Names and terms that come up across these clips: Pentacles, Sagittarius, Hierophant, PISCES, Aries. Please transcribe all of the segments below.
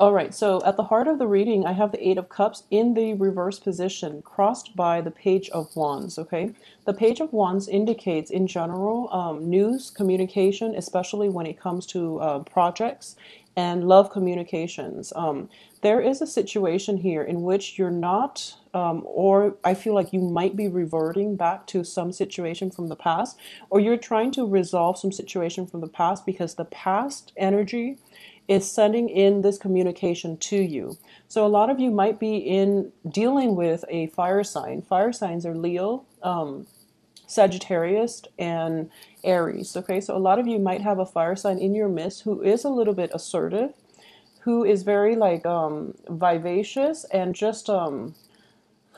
All right, so at the heart of the reading, I have the Eight of Cups in the reverse position, crossed by the Page of Wands, okay? The Page of Wands indicates, in general, news, communication, especially when it comes to projects, and love communications. There is a situation here in which you're not, or I feel like you might be reverting back to some situation from the past, or you're trying to resolve some situation from the past, because the past energy is sending in this communication to you. So a lot of you might be in dealing with a fire sign. Fire signs are Leo, Sagittarius, and Aries. Okay, so a lot of you might have a fire sign in your midst who is a little bit assertive, who is very like vivacious and just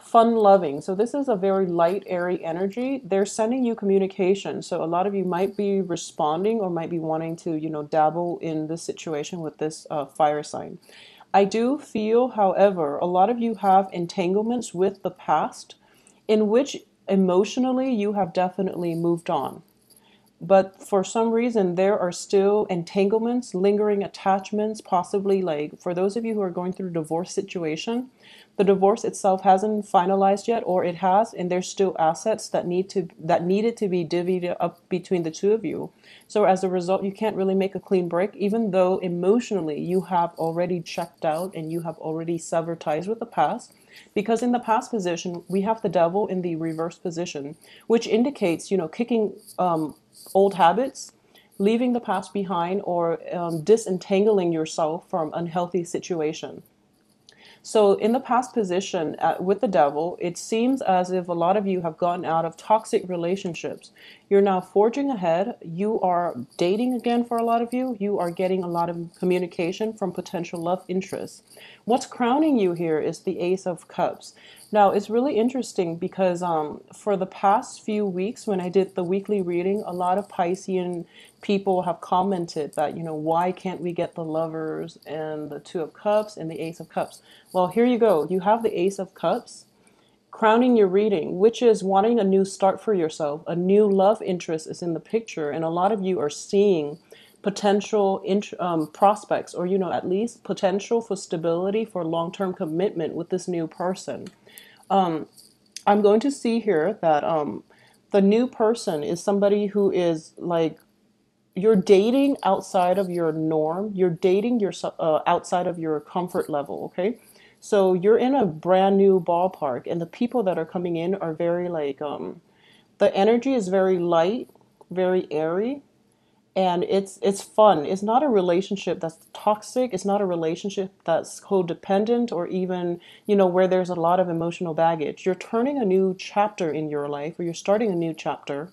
fun loving. So this is a very light, airy energy. They're sending you communication. So a lot of you might be responding or might be wanting to, you know, dabble in this situation with this fire sign. I do feel, however, a lot of you have entanglements with the past in which emotionally you have definitely moved on. But for some reason, there are still entanglements, lingering attachments, possibly like for those of you who are going through a divorce situation, the divorce itself hasn't finalized yet, or it has, and there's still assets that needed to be divvied up between the two of you. So as a result, you can't really make a clean break, even though emotionally you have already checked out and you have already severed ties with the past. Because in the past position, we have the Devil in the reverse position, which indicates, you know, kicking old habits, leaving the past behind, or disentangling yourself from unhealthy situation. So in the past position with the Devil, it seems as if a lot of you have gotten out of toxic relationships. You're now forging ahead. You are dating again for a lot of you. You are getting a lot of communication from potential love interests. What's crowning you here is the Ace of Cups. Now, it's really interesting because for the past few weeks when I did the weekly reading, a lot of Piscean people have commented that, you know, why can't we get the Lovers and the Two of Cups and the Ace of Cups? Well, here you go. You have the Ace of Cups crowning your reading, which is wanting a new start for yourself. A new love interest is in the picture, and a lot of you are seeing potential prospects, or, you know, at least potential for stability, for long-term commitment with this new person. I'm going to see here that the new person is somebody who is like, you're dating outside of your norm. You're dating yourself outside of your comfort level, okay? So you're in a brand new ballpark, and the people that are coming in are very like, the energy is very light, very airy, and it's fun. It's not a relationship that's toxic. It's not a relationship that's codependent, or even, you know, where there's a lot of emotional baggage. You're turning a new chapter in your life, or you're starting a new chapter,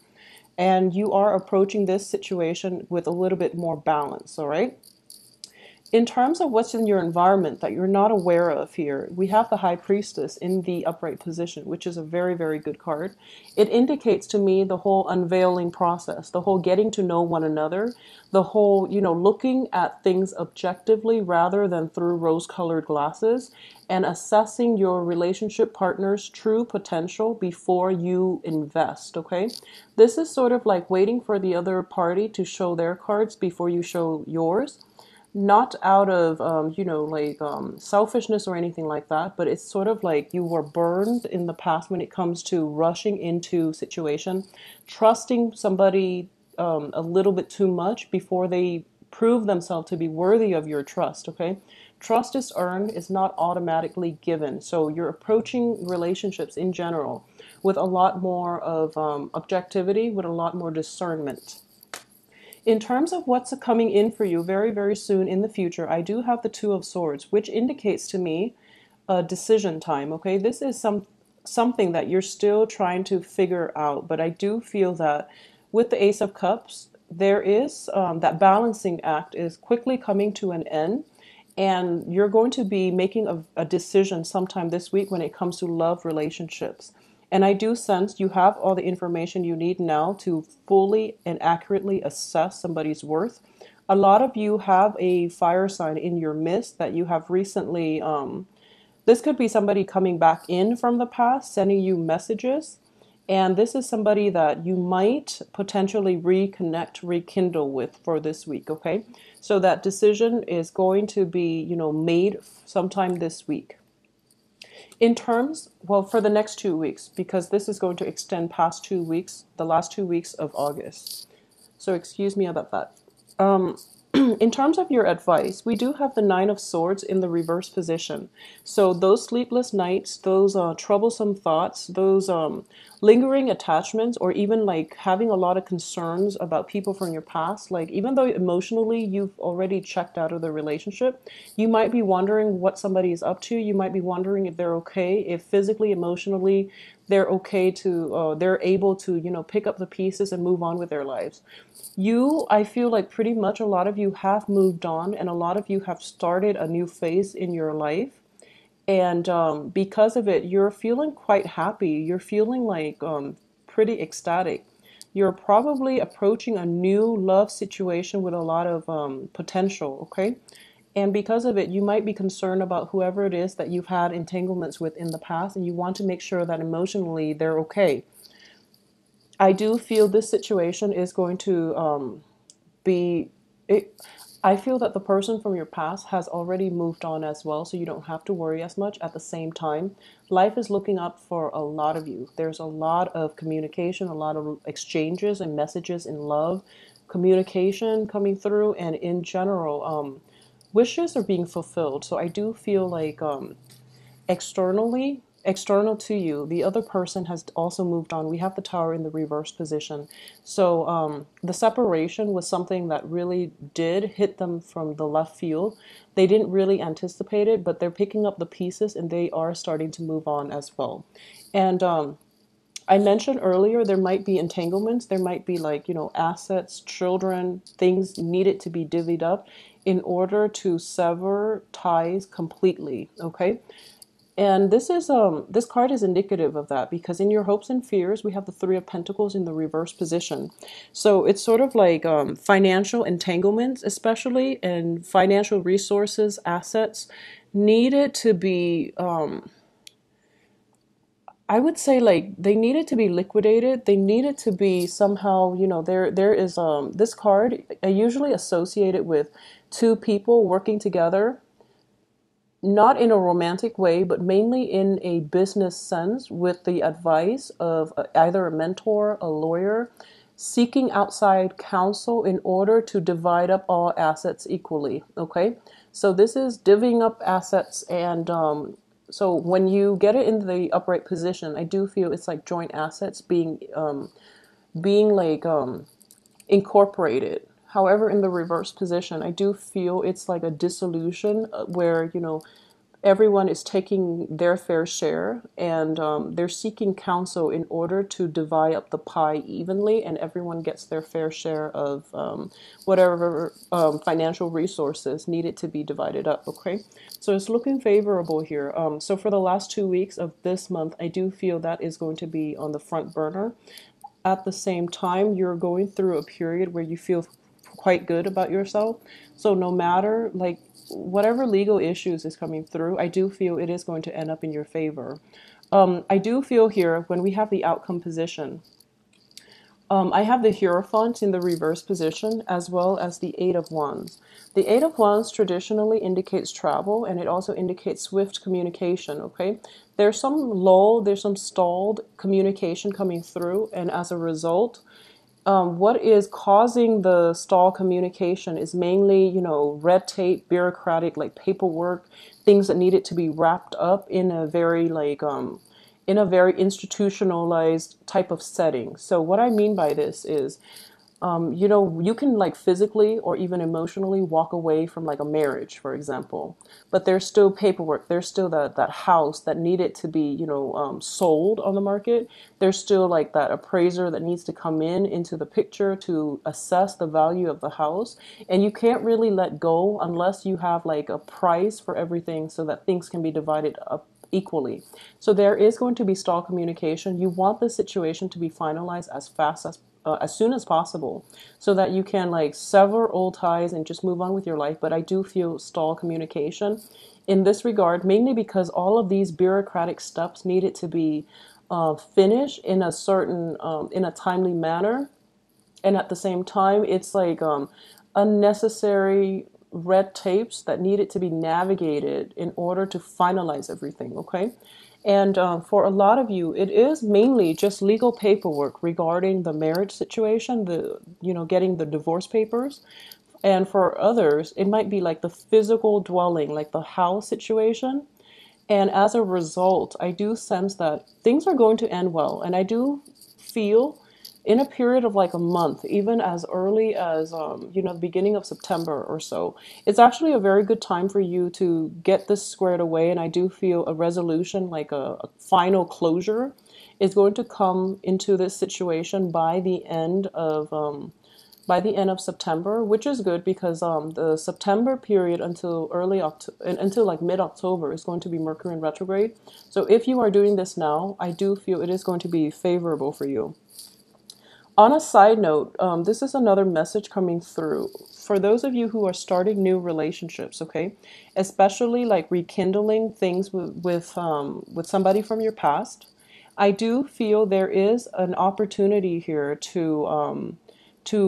and you are approaching this situation with a little bit more balance, all right? In terms of what's in your environment that you're not aware of here, we have the High Priestess in the upright position, which is a very, very good card. It indicates to me the whole unveiling process, the whole getting to know one another, the whole, you know, looking at things objectively rather than through rose-colored glasses, and assessing your relationship partner's true potential before you invest, okay? This is sort of like waiting for the other party to show their cards before you show yours. Not out of, you know, like selfishness or anything like that, but it's sort of like you were burned in the past when it comes to rushing into situation, trusting somebody a little bit too much before they prove themselves to be worthy of your trust, okay? Trust is earned, it's not automatically given. So you're approaching relationships in general with a lot more of objectivity, with a lot more discernment. In terms of what's coming in for you very, very soon in the future, I do have the Two of Swords, which indicates to me a decision time, okay? This is something that you're still trying to figure out, but I do feel that with the Ace of Cups, there is that balancing act is quickly coming to an end, and you're going to be making a decision sometime this week when it comes to love relationships. And I do sense you have all the information you need now to fully and accurately assess somebody's worth. A lot of you have a fire sign in your midst that you have recently, this could be somebody coming back in from the past, sending you messages. And this is somebody that you might potentially reconnect, rekindle with for this week, okay? So that decision is going to be, you know, made sometime this week. In terms, well, for the next 2 weeks, because this is going to extend past 2 weeks, the last 2 weeks of August. So excuse me about that. In terms of your advice, we do have the Nine of Swords in the reverse position. So those sleepless nights, those troublesome thoughts, those lingering attachments, or even like having a lot of concerns about people from your past, like even though emotionally you've already checked out of the relationship, you might be wondering what somebody is up to. You might be wondering if they're okay, if physically, emotionally, they're okay to, they're able to, you know, pick up the pieces and move on with their lives. You, I feel like pretty much a lot of you have moved on, and a lot of you have started a new phase in your life. And because of it, you're feeling quite happy. You're feeling like pretty ecstatic. You're probably approaching a new love situation with a lot of potential, okay? And because of it, you might be concerned about whoever it is that you've had entanglements with in the past, and you want to make sure that emotionally they're okay. I do feel this situation is going to I feel that the person from your past has already moved on as well, so you don't have to worry as much. At the same time, life is looking up for a lot of you. There's a lot of communication, a lot of exchanges and messages in love, communication coming through, and in general, wishes are being fulfilled. So I do feel like external to you, the other person has also moved on. We have the Tower in the reverse position. So the separation was something that really did hit them from the left field. They didn't really anticipate it, but they're picking up the pieces and they are starting to move on as well. And I mentioned earlier, there might be entanglements. There might be, like, you know, assets, children, things needed to be divvied up in order to sever ties completely, okay? And this is this card is indicative of that, because in your hopes and fears, we have the Three of Pentacles in the reverse position. So it's sort of like financial entanglements, especially, and financial resources, assets needed to be, I would say, like, they needed to be liquidated. They needed to be somehow, you know, there is this card, I usually associate it with two people working together, not in a romantic way, but mainly in a business sense, with the advice of either a mentor, a lawyer, seeking outside counsel in order to divide up all assets equally, okay? So this is divvying up assets, and so when you get it in the upright position, I do feel it's like joint assets being incorporated. However, in the reverse position, I do feel it's like a dissolution where, you know, everyone is taking their fair share, and they're seeking counsel in order to divide up the pie evenly, and everyone gets their fair share of whatever financial resources needed to be divided up, okay? So it's looking favorable here. So for the last 2 weeks of this month, I do feel that is going to be on the front burner. At the same time, you're going through a period where you feel quite good about yourself. So no matter, like, whatever legal issues is coming through, I do feel it is going to end up in your favor. I do feel here, when we have the outcome position, I have the Hierophant in the reverse position, as well as the Eight of Wands. The Eight of Wands traditionally indicates travel, and it also indicates swift communication, okay? There's some lull, there's some stalled communication coming through, and as a result, what is causing the stall communication is mainly, you know, red tape, bureaucratic, like paperwork, things that needed to be wrapped up in a very, like, in a very institutionalized type of setting. So what I mean by this is, you know, you can, like, physically or even emotionally walk away from, like, a marriage, for example, but there's still paperwork. There's still that house that needed to be, you know, sold on the market. There's still, like, that appraiser that needs to come into the picture to assess the value of the house. And you can't really let go unless you have, like, a price for everything so that things can be divided up equally. So there is going to be stall communication. You want the situation to be finalized as fast as soon as possible, so that you can, like, sever old ties and just move on with your life. But I do feel stall communication in this regard, mainly because all of these bureaucratic steps needed to be finish in a certain, in a timely manner. And at the same time, it's like unnecessary red tapes that needed to be navigated in order to finalize everything, okay? And for a lot of you, it is mainly just legal paperwork regarding the marriage situation, the, you know, getting the divorce papers. And for others, it might be like the physical dwelling, like the house situation. And as a result, I do sense that things are going to end well. And I do feel in a period of like a month, even as early as, you know, the beginning of September or so, it's actually a very good time for you to get this squared away. And I do feel a resolution, like a final closure, is going to come into this situation by the end of September, which is good because the September period until early until like mid-October is going to be Mercury in retrograde. So if you are doing this now, I do feel it is going to be favorable for you. On a side note, this is another message coming through for those of you who are starting new relationships, okay? Especially like rekindling things with somebody from your past. I do feel there is an opportunity here to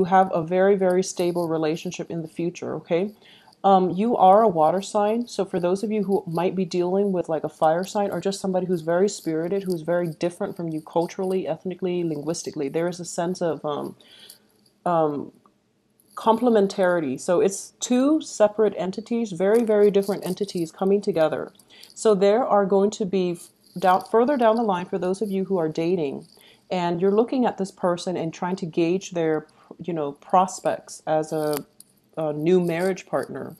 have a very, very stable relationship in the future, okay? You are a water sign, so for those of you who might be dealing with like a fire sign or just somebody who's very spirited, who's very different from you culturally, ethnically, linguistically, there is a sense of complementarity. So it's two separate entities, very, very different entities coming together. So there are going to be, further down the line, for those of you who are dating, and you're looking at this person and trying to gauge their, you know, prospects as a new marriage partner.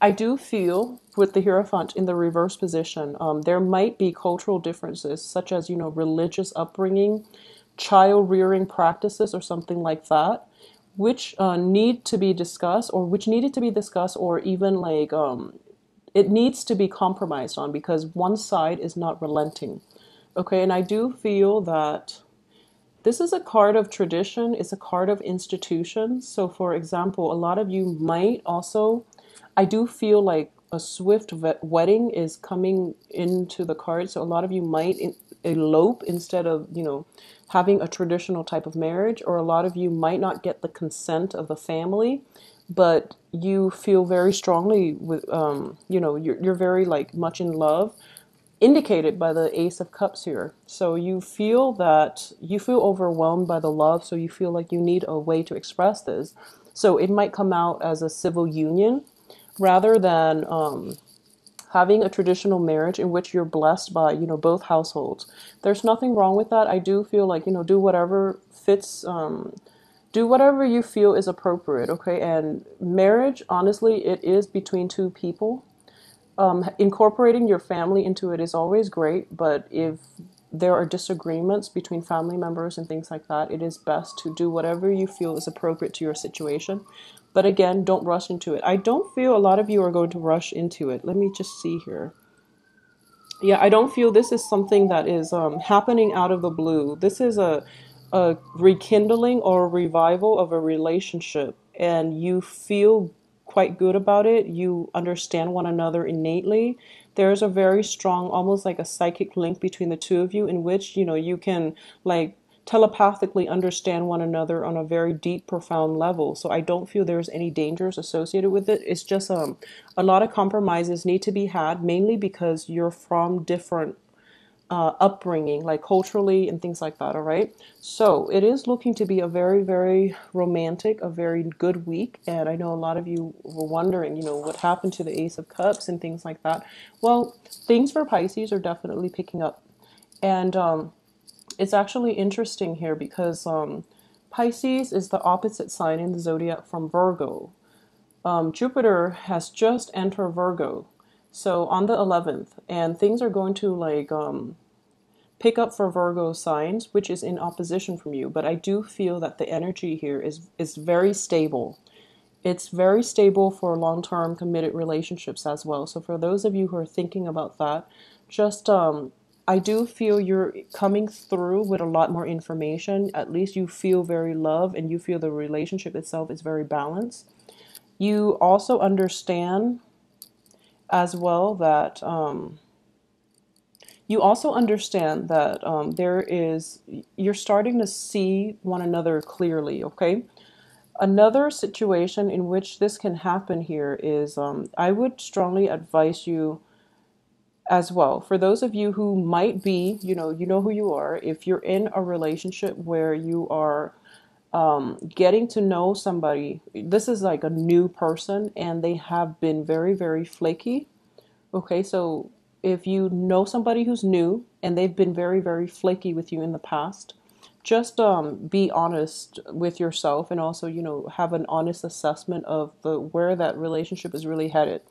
I do feel with the Hierophant in the reverse position, there might be cultural differences such as, you know, religious upbringing, child rearing practices or something like that, which need to be discussed or which needed to be discussed or even like it needs to be compromised on because one side is not relenting. Okay, and I do feel that this is a card of tradition, it's a card of institutions. So for example, a lot of you might also, I do feel like a swift wedding is coming into the card. So a lot of you might elope instead of, you know, having a traditional type of marriage, or a lot of you might not get the consent of the family, but you feel very strongly with, you know, you're very like much in love, indicated by the Ace of Cups here. So you feel that you feel overwhelmed by the love. So you feel like you need a way to express this. So it might come out as a civil union rather than having a traditional marriage in which you're blessed by, you know, both households. There's nothing wrong with that. I do feel like, you know, do whatever fits, do whatever you feel is appropriate. Okay. And marriage, honestly, it is between two people. Incorporating your family into it is always great, but if there are disagreements between family members and things like that, it is best to do whatever you feel is appropriate to your situation. But again, don't rush into it. I don't feel a lot of you are going to rush into it. Let me just see here. Yeah, I don't feel this is something that is happening out of the blue. This is a rekindling or a revival of a relationship, and you feel quite good about it. You understand one another innately. There's a very strong, almost like a psychic link between the two of you in which, you know, you can like telepathically understand one another on a very deep, profound level. So I don't feel there's any dangers associated with it. It's just a lot of compromises need to be had, mainly because you're from different upbringing, like culturally and things like that. All right. So it is looking to be a very, very romantic, a very good week. And I know a lot of you were wondering, you know, what happened to the Ace of Cups and things like that. Well, things for Pisces are definitely picking up. And it's actually interesting here because Pisces is the opposite sign in the zodiac from Virgo. Jupiter has just entered Virgo. So on the 11th, and things are going to like, pick up for Virgo signs, which is in opposition from you. But I do feel that the energy here is very stable. It's very stable for long-term committed relationships as well. So for those of you who are thinking about that, just I do feel you're coming through with a lot more information. At least you feel very loved and you feel the relationship itself is very balanced. You also understand as well that You also understand that you're starting to see one another clearly, okay? Another situation in which this can happen here is I would strongly advise you as well, for those of you who might be, you know who you are, if you're in a relationship where you are getting to know somebody, this is like a new person and they have been very, very flaky, okay? So if you know somebody who's new and they've been very, very flaky with you in the past, just be honest with yourself and also, have an honest assessment of where that relationship is really headed.